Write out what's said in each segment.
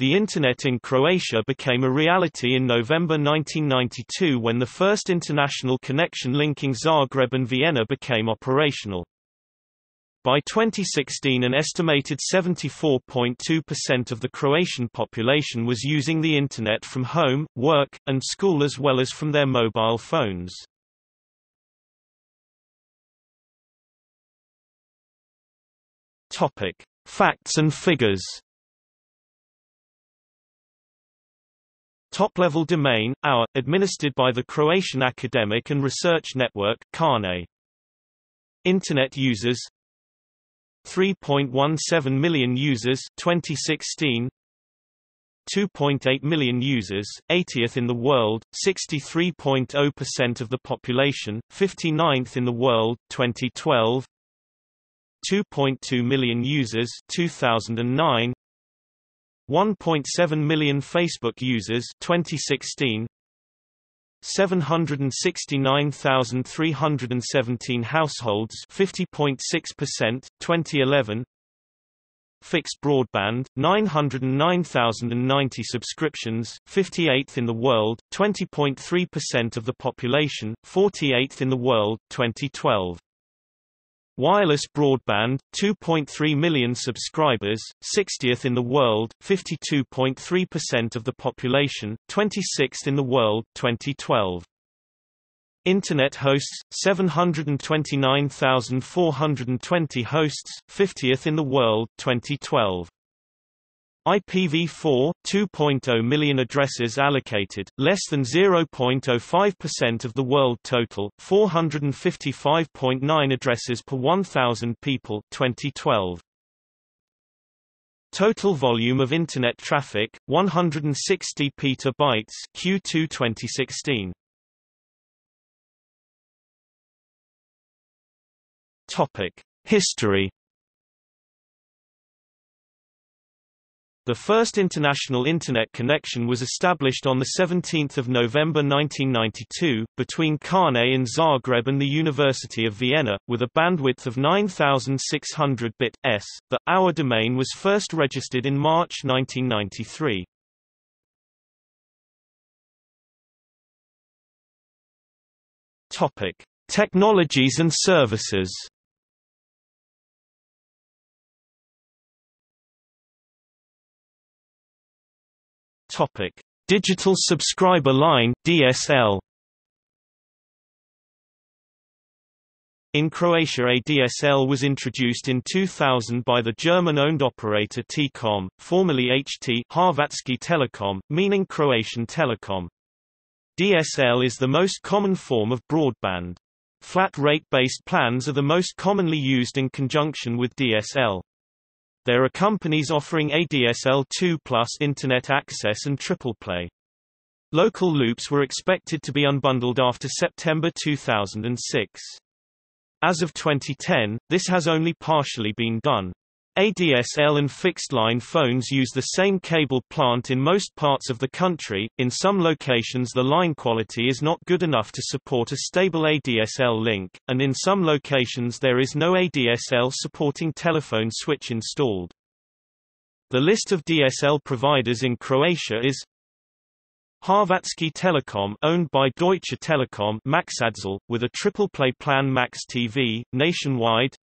The Internet in Croatia became a reality in November 1992 when the first international connection linking Zagreb and Vienna became operational. By 2016, an estimated 74.2% of the Croatian population was using the Internet from home, work, and school as well as from their mobile phones. Facts and figures. Top-level domain, our, administered by the Croatian Academic and Research Network CARNet. Internet users 3.17 million users 2016, 2.8 million users, 80th in the world, 63.0% of the population, 59th in the world, 2012, 2.2 million users 2009, 1.7 million Facebook users 2016, 769,317 households 50.6% 2011. Fixed broadband 909,090 subscriptions, 58th in the world, 20.3% of the population, 48th in the world 2012. Wireless broadband, 2.3 million subscribers, 60th in the world, 52.3% of the population, 26th in the world, 2012. Internet hosts, 729,420 hosts, 50th in the world, 2012. IPv4, 2.0 million addresses allocated, less than 0.05% of the world total, 455.9 addresses per 1,000 people 2012. Total volume of Internet traffic, 160 petabytes Q2 2016. History. The first international Internet connection was established on 17 November 1992, between CARNet in Zagreb and the University of Vienna, with a bandwidth of 9,600 bits. The hour domain was first registered in March 1993. Technologies and services. Digital subscriber line (DSL). In Croatia, ADSL was introduced in 2000 by the German-owned operator T-Com, formerly HT Hrvatski Telekom, meaning Croatian Telecom. DSL is the most common form of broadband. Flat rate-based plans are the most commonly used in conjunction with DSL. There are companies offering ADSL2+ Internet access and triple play. Local loops were expected to be unbundled after September 2006. As of 2010, this has only partially been done. ADSL and fixed-line phones use the same cable plant in most parts of the country. In some locations the line quality is not good enough to support a stable ADSL link, and in some locations there is no ADSL supporting telephone switch installed. The list of DSL providers in Croatia is Hrvatski Telekom, owned by Deutsche Telekom, Max ADSL, with a triple play plan Max TV, nationwide.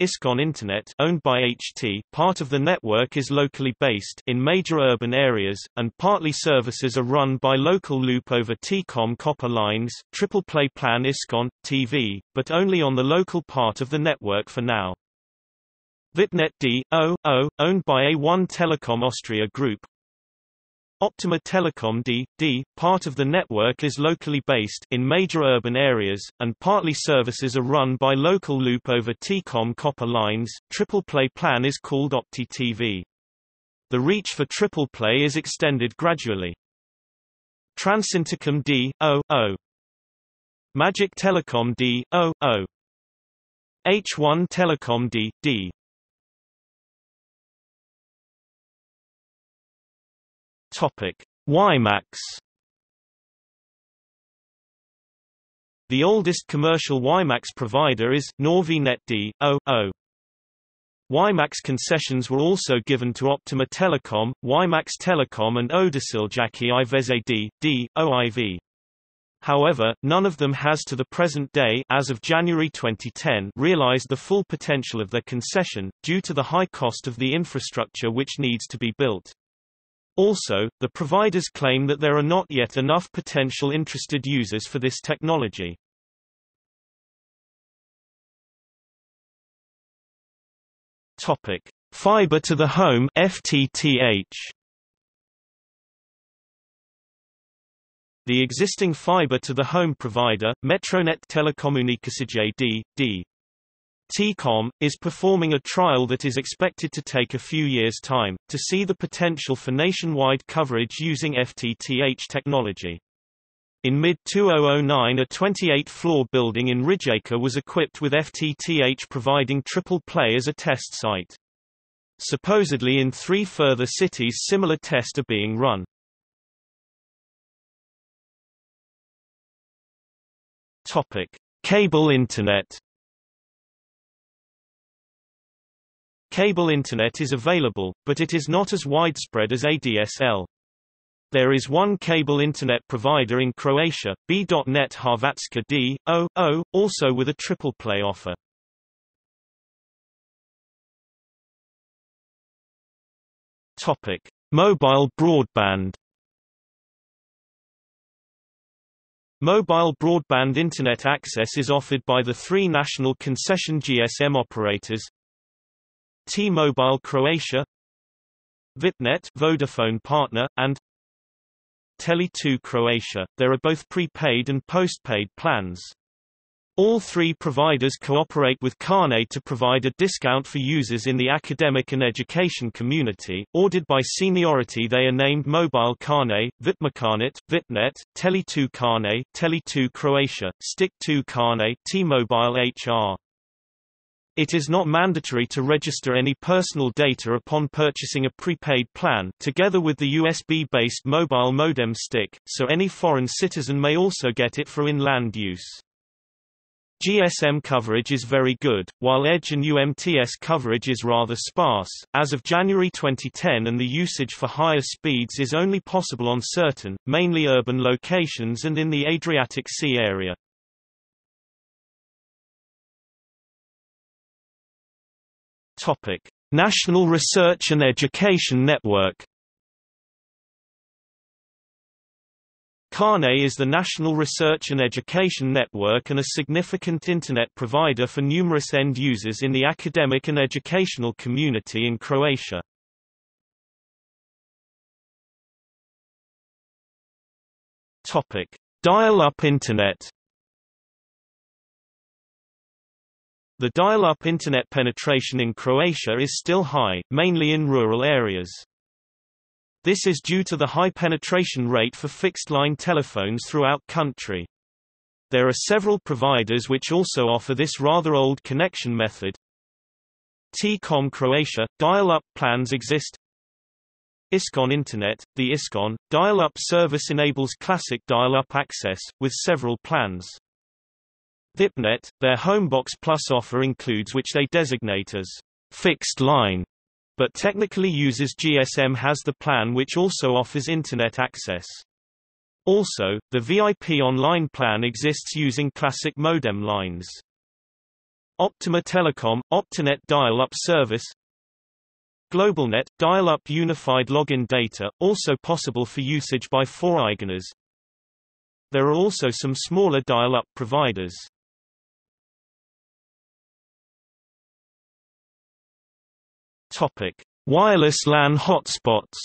Iskon Internet, owned by HT, part of the network is locally based in major urban areas, and partly services are run by local loop over T-Com copper lines, triple play plan ISCON TV, but only on the local part of the network for now. Vipnet D.O.O, owned by H1 Telecom Austria Group. Optima Telecom D.D, part of the network is locally based in major urban areas, and partly services are run by local loop over T-Com copper lines. Triple play plan is called Opti TV. The reach for triple play is extended gradually. Transintercom D.O.O. Magic Telecom D.O.O. H1 Telecom D.D. WiMAX. The oldest commercial WiMAX provider is NorviNet D.O.O. WiMAX concessions were also given to Optima Telecom, WiMAX Telecom and Odasil Jacki IVZ AD, OIV. However, none of them has to the present day as of January 2010 realized the full potential of their concession, due to the high cost of the infrastructure which needs to be built. Also, the providers claim that there are not yet enough potential interested users for this technology. Fiber to the home (FTTH). The existing fiber to the home provider, Metronet Telecommunication T-Com, is performing a trial that is expected to take a few years' time, to see the potential for nationwide coverage using FTTH technology. In mid-2009 a 28-floor building in Rijeka was equipped with FTTH providing triple play as a test site. Supposedly in 3 further cities similar tests are being run. Cable Internet. Cable Internet is available, but it is not as widespread as ADSL. There is one cable Internet provider in Croatia, B.net Hrvatska D.O.O., also with a triple play offer. Mobile broadband. Mobile broadband Internet access is offered by the 3 national concession GSM operators: T-Mobile Croatia, Vipnet Vodafone Partner, and Tele2 Croatia. There are both prepaid and postpaid plans. All 3 providers cooperate with CARNet to provide a discount for users in the academic and education community. Ordered by seniority they are named Mobile CARNet, VipCARNet, Vipnet, Tele2 CARNet, Tele2 Croatia, Stick2 CARNet, T-Mobile HR. It is not mandatory to register any personal data upon purchasing a prepaid plan, together with the USB-based mobile modem stick, so any foreign citizen may also get it for in-land use. GSM coverage is very good, while Edge and UMTS coverage is rather sparse. As of January 2010, and the usage for higher speeds is only possible on certain, mainly urban locations and in the Adriatic Sea area. Topic: National Research and Education Network. CARNet is the national research and education network and a significant Internet provider for numerous end users in the academic and educational community in Croatia. Dial-up Internet. The dial-up Internet penetration in Croatia is still high, mainly in rural areas. This is due to the high penetration rate for fixed-line telephones throughout country. There are several providers which also offer this rather old connection method. T-Com Croatia – dial-up plans exist. Iskon Internet – the Iskon dial-up service enables classic dial-up access, with several plans. Vipnet – their Homebox Plus offer includes which they designate as fixed-line, but technically uses GSM has the plan which also offers Internet access. Also, the VIP online plan exists using classic modem lines. Optima Telecom – Optinet dial-up service. GlobalNet – dial-up unified login data, also possible for usage by 4 eigeners. There are also some smaller dial-up providers. Wireless LAN hotspots.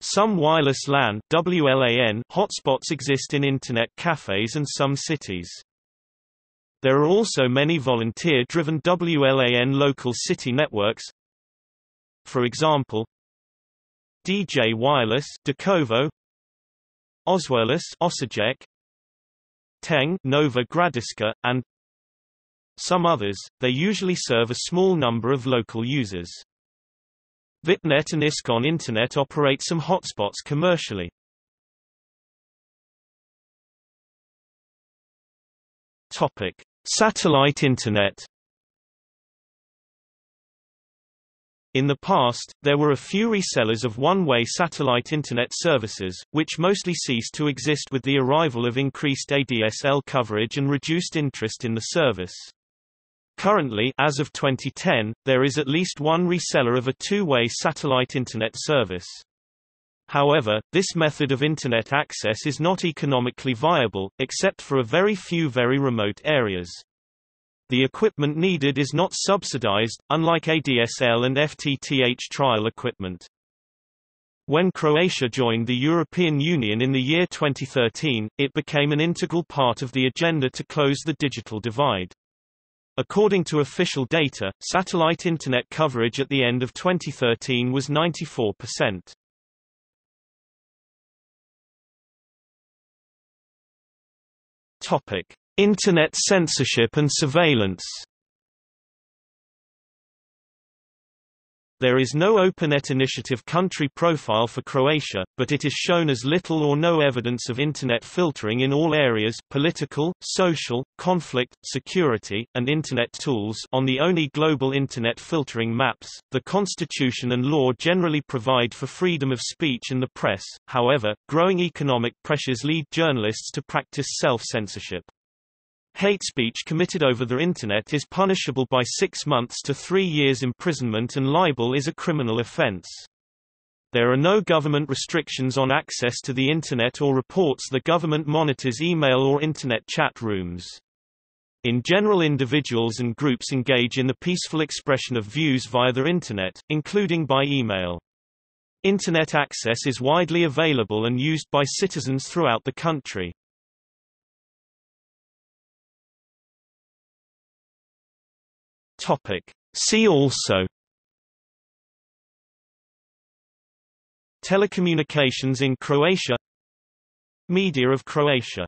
Some wireless LAN (WLAN) hotspots exist in Internet cafes and some cities. There are also many volunteer-driven WLAN local city networks. For example, DJ Wireless (Dukovo), Oswireless (Osijek), Teng (Nova Gradiška), and some others. They usually serve a small number of local users. Vipnet and Iskon Internet operate some hotspots commercially. Satellite Internet. In the past, there were a few resellers of one-way satellite Internet services, which mostly ceased to exist with the arrival of increased ADSL coverage and reduced interest in the service. Currently, as of 2010, there is at least one reseller of a two-way satellite Internet service. However, this method of Internet access is not economically viable, except for a very few very remote areas. The equipment needed is not subsidized, unlike ADSL and FTTH trial equipment. When Croatia joined the European Union in the year 2013, it became an integral part of the agenda to close the digital divide. According to official data, satellite Internet coverage at the end of 2013 was 94%. Internet censorship and surveillance. There is no OpenNet initiative country profile for Croatia, but it is shown as little or no evidence of Internet filtering in all areas: political, social, conflict, security, and Internet tools on the only global Internet filtering maps. The Constitution and law generally provide for freedom of speech and the press. However, growing economic pressures lead journalists to practice self-censorship. Hate speech committed over the Internet is punishable by 6 months to 3 years imprisonment, and libel is a criminal offense. There are no government restrictions on access to the Internet or reports. The government monitors email or Internet chat rooms. In general, individuals and groups engage in the peaceful expression of views via the Internet, including by email. Internet access is widely available and used by citizens throughout the country. See also: Telecommunications in Croatia, Media of Croatia.